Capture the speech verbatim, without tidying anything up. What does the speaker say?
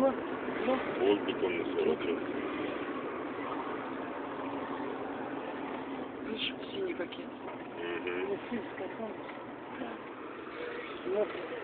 Ага. Вот бетонный сорок лет. Видишь, синий пакет. Угу. Российская, помнишь? Да.